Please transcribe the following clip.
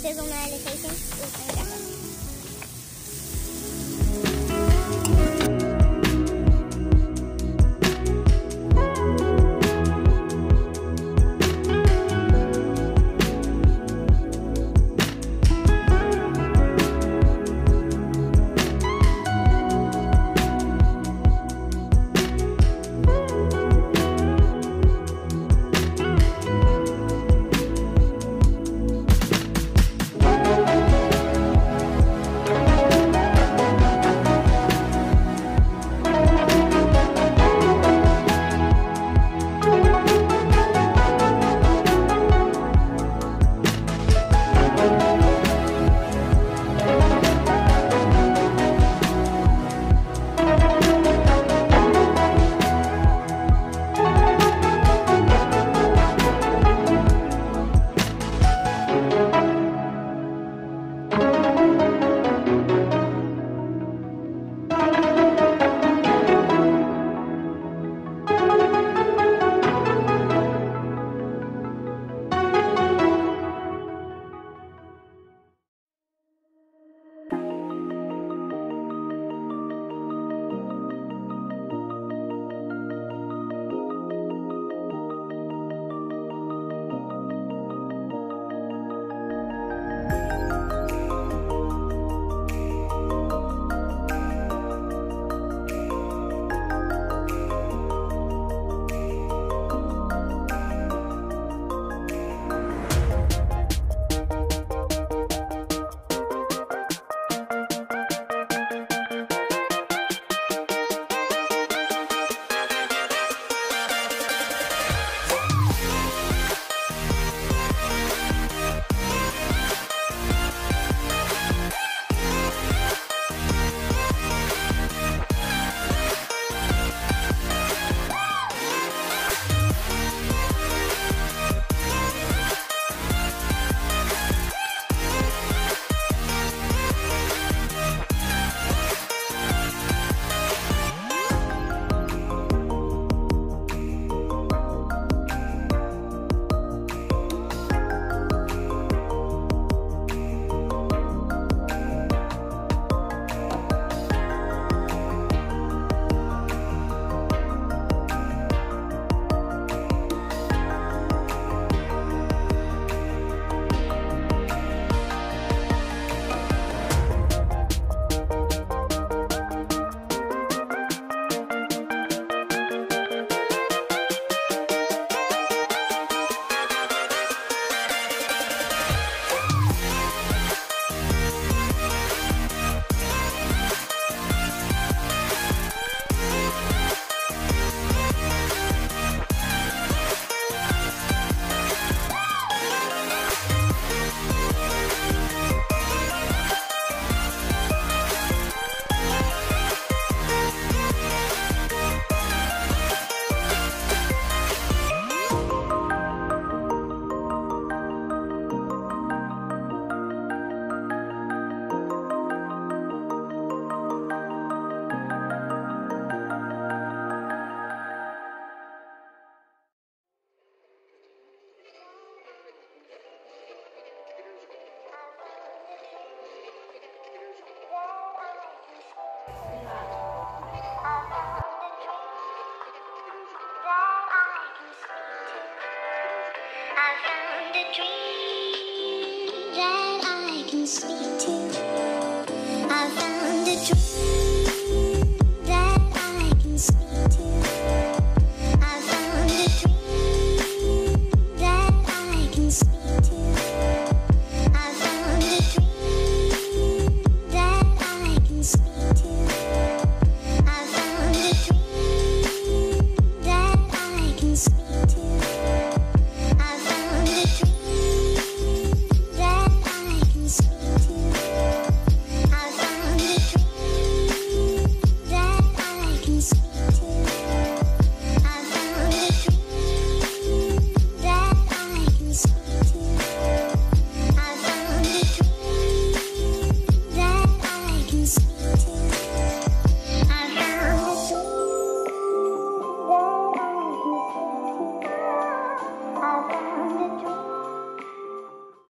sizzle na ele facing. I found a dream that I can speak to.